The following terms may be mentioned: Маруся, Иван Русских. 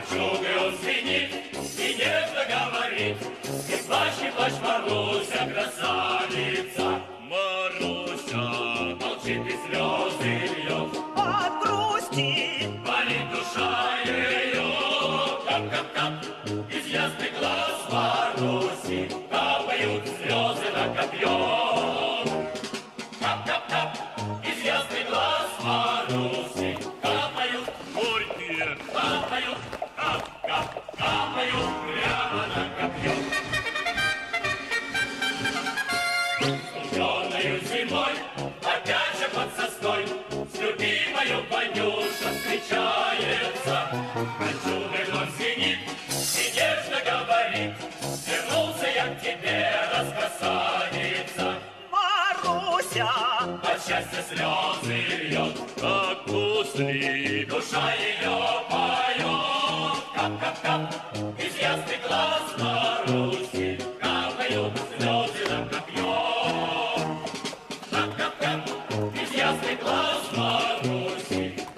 кольчугой он звенит и нежно говорит: не плачь, Маруся, красавица. Маруся молчит и слезы льет, от грусти болит душа ее. Кап-кап-кап, из ясных глаз Маруси капают слезы на копье. Кап-кап-кап, из ясных глаз Маруси капают, горькие капают, кап-кап, капают прямо на копье. Студеною зимой, опять же под сосной, с любимою Ванюша встречается. Кольчугой вновь звенит и нежно говорит: вернулся я к тебе, раскрасавица. Маруся от счастья слезы льет, как гусли душа ее поет. Кап-кап-кап, из ясных глаз Маруси капают слезы на копье. Маруся,